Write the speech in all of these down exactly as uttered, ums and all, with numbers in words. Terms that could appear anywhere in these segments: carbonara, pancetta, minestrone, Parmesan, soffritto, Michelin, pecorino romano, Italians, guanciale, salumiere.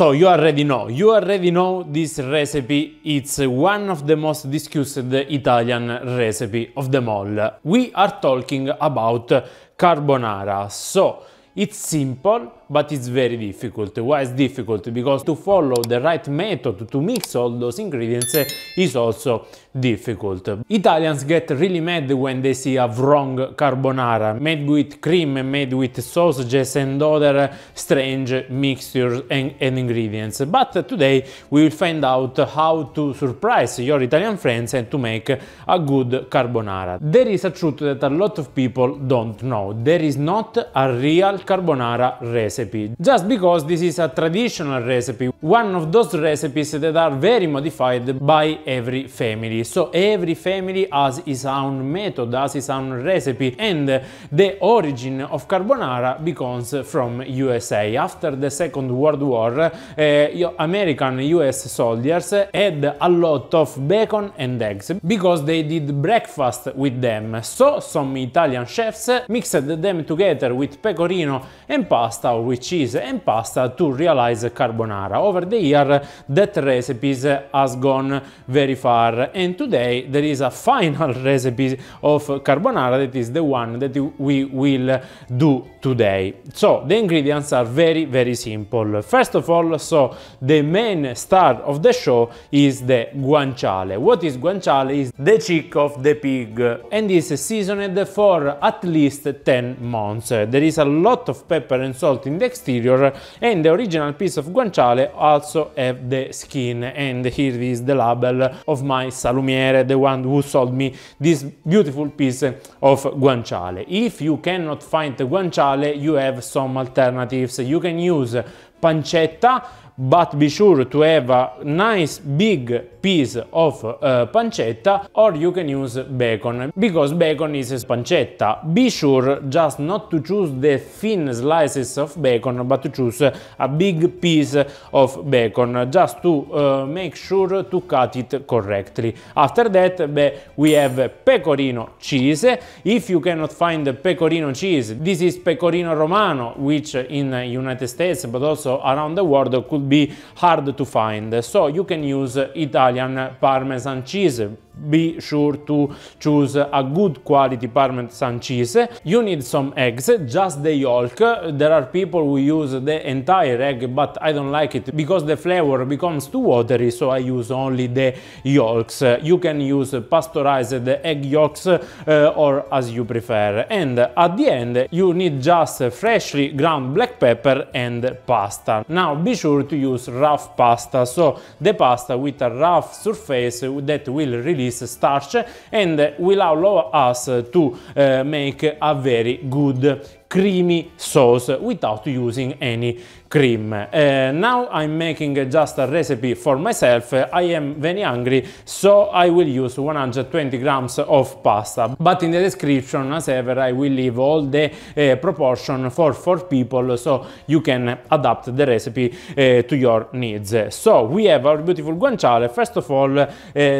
So you already know, you already know this recipe, it's one of the most discussed Italian recipe of them all. We are talking about carbonara, so it's simple but it's very difficult. Why it's difficult? Because to follow the right method to mix all those ingredients is also difficult. Italians get really mad when they see a wrong carbonara, made with cream, made with sausages and other strange mixtures and, and ingredients. But today we will find out how to surprise your Italian friends and to make a good carbonara. There is a truth that a lot of people don't know. There is not a real carbonara recipe. Just because this is a traditional recipe, one of those recipes that are very modified by every family. So every family has its own method, has its own recipe, and the origin of carbonara becomes from U S A. After the Second World War, uh, American U S soldiers had a lot of bacon and eggs because they did breakfast with them. So some Italian chefs mixed them together with pecorino and pasta, with cheese and pasta, to realize carbonara. Over the year, that recipe has gone very far, and today there is a final recipe of carbonara that is the one that we will do today. So the ingredients are very very simple. First of all, so the main star of the show is the guanciale. What is guanciale? Is the cheek of the pig, and is seasoned for at least ten months. There is a lot of pepper and salt in the exterior, and the original piece of guanciale also have the skin, and here is the label of my salumiere, the one who sold me this beautiful piece of guanciale. If you cannot find the guanciale, you have some alternatives. You can use pancetta, but be sure to have a nice big piece of uh, pancetta, or you can use bacon, because bacon is pancetta. Be sure just not to choose the thin slices of bacon, but to choose a big piece of bacon, just to uh, make sure to cut it correctly. After that, beh, we have pecorino cheese. If you cannot find the pecorino cheese, this is pecorino romano, which in the United States, but also around the world, could be be hard to find, so you can use Italian Parmesan cheese. Be sure to choose a good quality Parmesan cheese. You need some eggs, just the yolk. There are people who use the entire egg, but I don't like it because the flavor becomes too watery, so I use only the yolks. You can use pasteurized egg yolks uh, or as you prefer. And at the end, you need just freshly ground black pepper and pasta. Now be sure to use rough pasta, so the pasta with a rough surface that will release starch and will allow us to uh, make a very good creamy sauce without using any cream. Uh, now I'm making just a recipe for myself. I am very hungry, so I will use one hundred twenty grams of pasta, but in the description, as ever, I will leave all the uh, proportion for four people, so you can adapt the recipe uh, to your needs. So we have our beautiful guanciale. First of all, uh,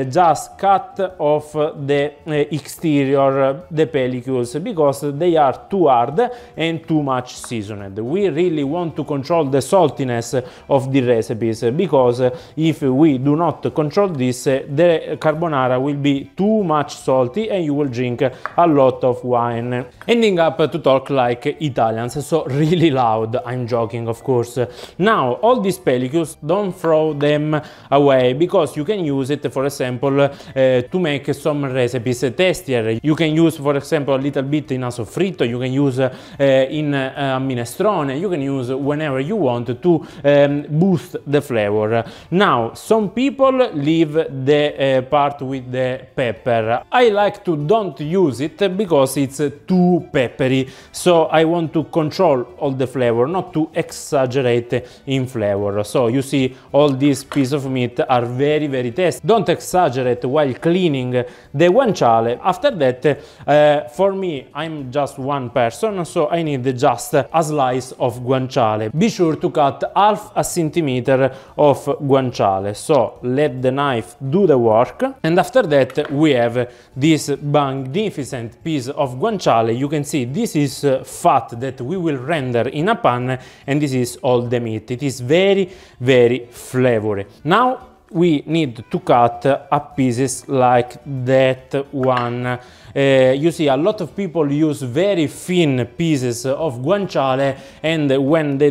just cut off the uh, exterior, the pellicles, because they are too hard and too much seasoned. We really want to control the saltiness of the recipes, because if we do not control this, the carbonara will be too much salty and you will drink a lot of wine, ending up to talk like Italians, so really loud. I'm joking, of course. Now all these pellicles, don't throw them away, because you can use it, for example, uh, to make some recipes tastier. You can use, for example, a little bit in a soffritto, you can use uh, in a minestrone, you can use whenever you want to um, boost the flavor. Now some people leave the uh, part with the pepper. I like to don't use it because it's too peppery, so I want to control all the flavor, not to exaggerate in flavor. So you see, all these pieces of meat are very very tasty. Don't exaggerate while cleaning the guanciale. After that, uh, for me, I'm just one person, so so I need just a slice of guanciale. Be sure to cut half a centimeter of guanciale. So let the knife do the work. And after that we have this magnificent piece of guanciale. You can see this is fat that we will render in a pan, and this is all the meat. It is very, very flavory. Now we need to cut a pieces like that one. Uh, you see, a lot of people use very thin pieces of guanciale, and when they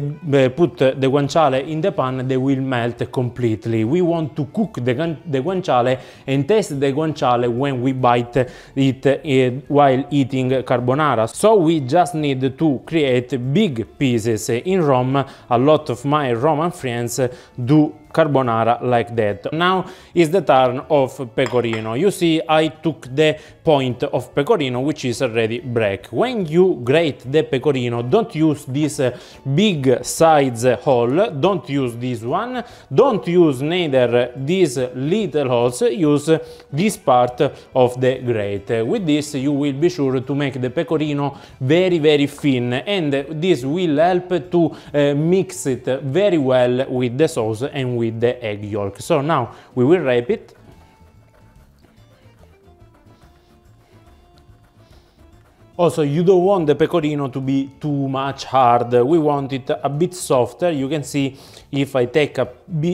put the guanciale in the pan, they will melt completely. We want to cook the, the guanciale and taste the guanciale when we bite it uh, while eating carbonara. So we just need to create big pieces. In Rome, a lot of my Roman friends do carbonara like that. Now is the turn of pecorino. You see, I took the point of pecorino, which is already black. When you grate the pecorino, don't use this uh, big size hole, don't use this one, don't use neither these little holes, use this part of the grate. With this you will be sure to make the pecorino very very thin, and this will help to uh, mix it very well with the sauce and with the egg yolk. So now we will wrap it. Also, you don't want the pecorino to be too much hard. We want it a bit softer. You can see if I take a,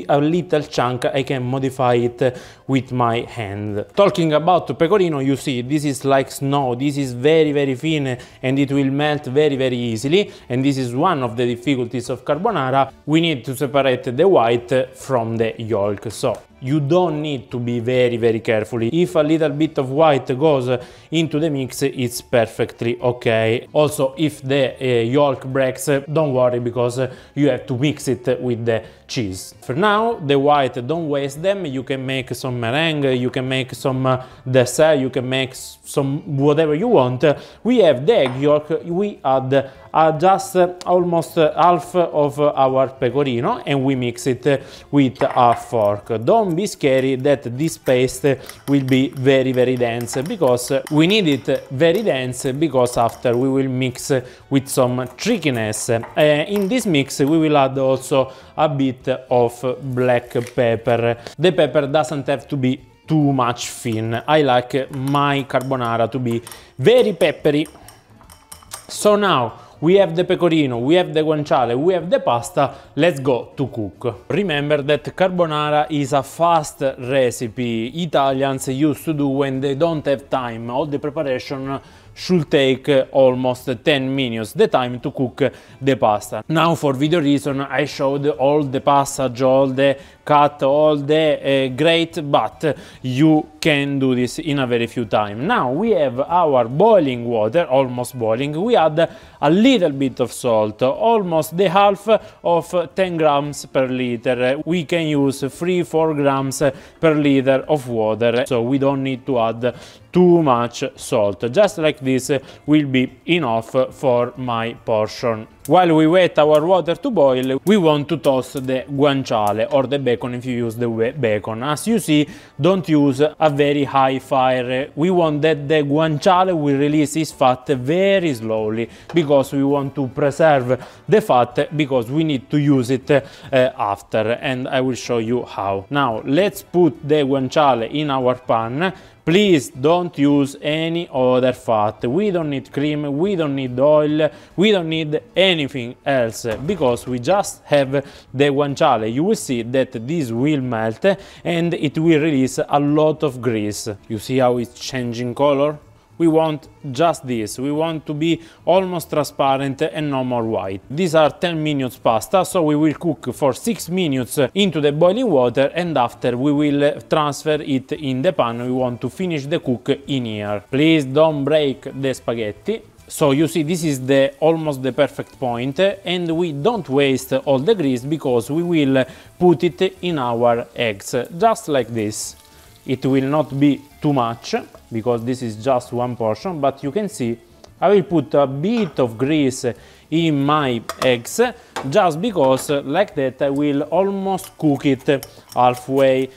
a little chunk, I can modify it with my hand. Talking about pecorino, you see, this is like snow. This is very, very thin, and it will melt very, very easily. And this is one of the difficulties of carbonara. We need to separate the white from the yolk. So you don't need to be very very careful. If a little bit of white goes into the mix, it's perfectly okay. Also, if the uh, yolk breaks, don't worry, because you have to mix it with the cheese. For now, the white, don't waste them. You can make some meringue, you can make some uh, dessert, you can make some whatever you want. We have the egg yolk. We add Uh, just uh, almost uh, half of uh, our pecorino, and we mix it uh, with a fork. Don't be scary that this paste uh, will be very very dense, because uh, we need it very dense, because after we will mix uh, with some trickiness. Uh, in this mix we will add also a bit of black pepper. The pepper doesn't have to be too much thin. I like my carbonara to be very peppery. So now we have the pecorino, we have the guanciale, we have the pasta. Let's go to cook. Remember that carbonara is a fast recipe. Italians used to do when they don't have time. All the preparation should take almost ten minutes, the time to cook the pasta. Now, for video reason, I showed all the passage, all the cut, all the uh, grate, but you can do this in a very few time. Now we have our boiling water, almost boiling. We add a little bit of salt, almost the half of ten grams per liter. We can use three to four grams per liter of water, so we don't need to add too much salt. Just like this will be enough for my portion. While we wait our water to boil, we want to toss the guanciale, or the bacon if you use the bacon. As you see, don't use a very high fire. We want that the guanciale will release its fat very slowly, because we want to preserve the fat, because we need to use it uh, after, and I will show you how. Now let's put the guanciale in our pan. Please don't use any other fat. We don't need cream, we don't need oil, we don't need anything else, because we just have the guanciale. You will see that this will melt and it will release a lot of grease. You see how it's changing color? We want just this. We want to be almost transparent and no more white. These are ten minutes pasta, so we will cook for six minutes into the boiling water, and after we will transfer it in the pan. We want to finish the cook in here. Please don't break the spaghetti. So you see, this is the almost the perfect point, and we don't waste all the grease, because we will put it in our eggs, just like this. It will not be too much, because this is just one portion, but you can see I will put a bit of grease in my eggs, just because like that I will almost cook it halfway.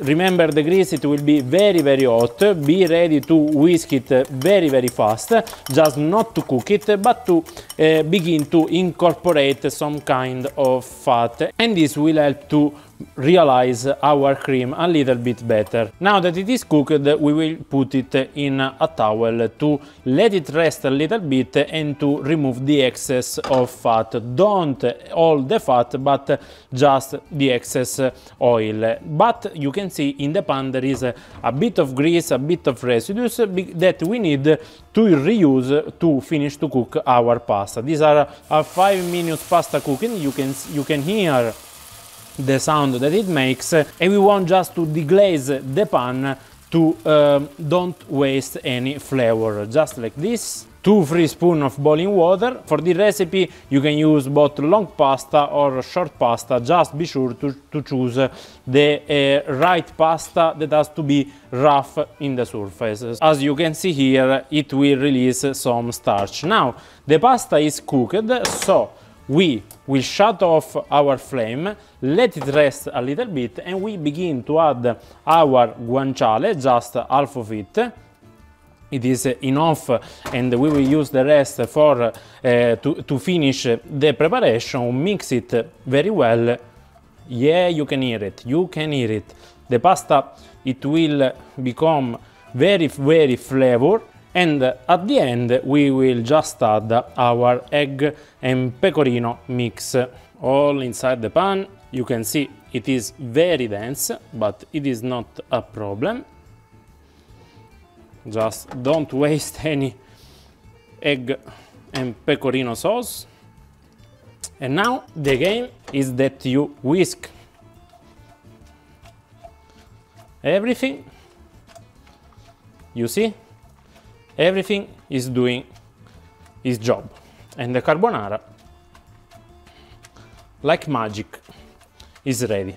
Remember, the grease, it will be very very hot. Be ready to whisk it very very fast, just not to cook it, but to uh, begin to incorporate some kind of fat, and this will help to realize our cream a little bit better. Now that it is cooked, we will put it in a towel to let it rest a little bit and to remove the excess of fat. Don't all the fat, but just the excess oil. But you can see in the pan there is a bit of grease, a bit of residues that we need to reuse to finish to cook our pasta. These are a five minutes pasta cooking. You can, you can hear the sound that it makes, and we want just to deglaze the pan to um, don't waste any flavor, just like this. Two free spoons of boiling water. For the recipe you can use both long pasta or short pasta, just be sure to, to choose the uh, right pasta that has to be rough in the surface. As you can see here, it will release some starch. Now the pasta is cooked, so we will shut off our flame, let it rest a little bit, and we begin to add our guanciale, just half of it. It is enough, and we will use the rest for uh, to, to finish the preparation. Mix it very well. Yeah, you can hear it, you can hear it. The pasta, it will become very, very flavor. And at the end we will just add our egg and pecorino mix all inside the pan. You can see it is very dense, but it is not a problem. Just don't waste any egg and pecorino sauce. And now the game is that you whisk everything. You see? Everything is doing its job, and the carbonara, like magic, is ready.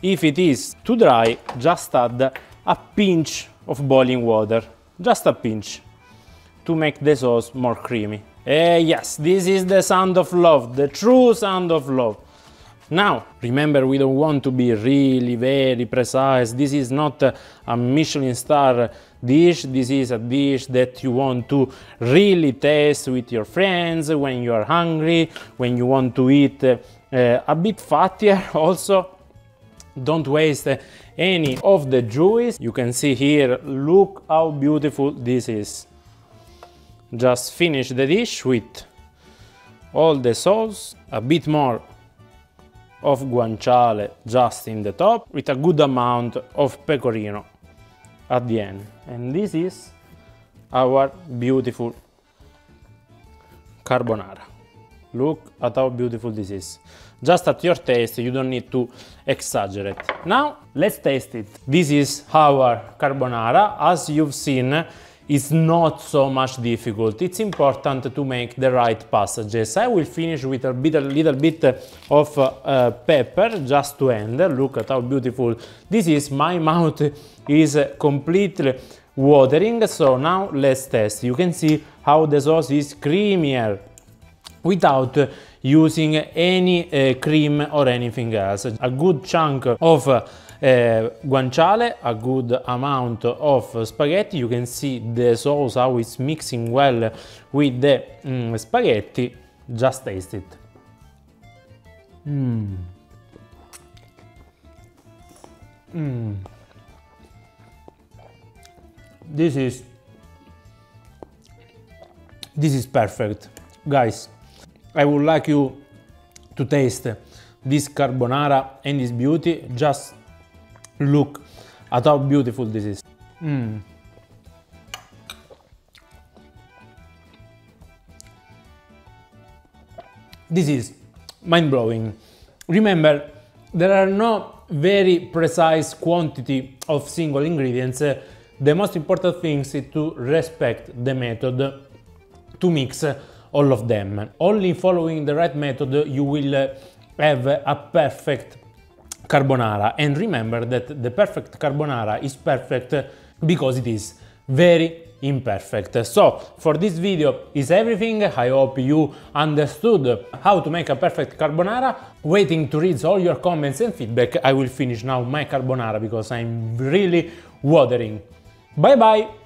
If it is too dry, just add a pinch of boiling water, just a pinch, to make the sauce more creamy. Uh, yes, this is the sound of love, the true sound of love. Now, remember, we don't want to be really very precise. This is not a Michelin star dish. This is a dish that you want to really taste with your friends when you are hungry, when you want to eat uh, a bit fattier also. Don't waste any of the juice. You can see here, look how beautiful this is. Just finish the dish with all the sauce, a bit more of guanciale just in the top, with a good amount of pecorino at the end. And this is our beautiful carbonara. Look at how beautiful this is. Just at your taste, you don't need to exaggerate. Now let's taste it. This is our carbonara. As you've seen, it's not so much difficult. It's important to make the right passages. I will finish with a, bit, a little bit of uh, pepper just to end. Look at how beautiful this is. My mouth is completely watering, so now let's taste. You can see how the sauce is creamier without using any uh, cream or anything else. A good chunk of uh, Uh, guanciale, a good amount of spaghetti. You can see the sauce, how it's mixing well with the mm, spaghetti. Just taste it. Mm. Mm. This is this is perfect, guys. I would like you to taste this carbonara and this beauty. Just look at how beautiful this is. Mm. This is mind-blowing. Remember, there are no very precise quantity of single ingredients. The most important thing is to respect the method to mix all of them. Only following the right method you will have a perfect carbonara. And remember that the perfect carbonara is perfect because it is very imperfect. So for this video is everything. I hope you understood how to make a perfect carbonara. Waiting to read all your comments and feedback. I will finish now my carbonara because I'm really watering. Bye bye!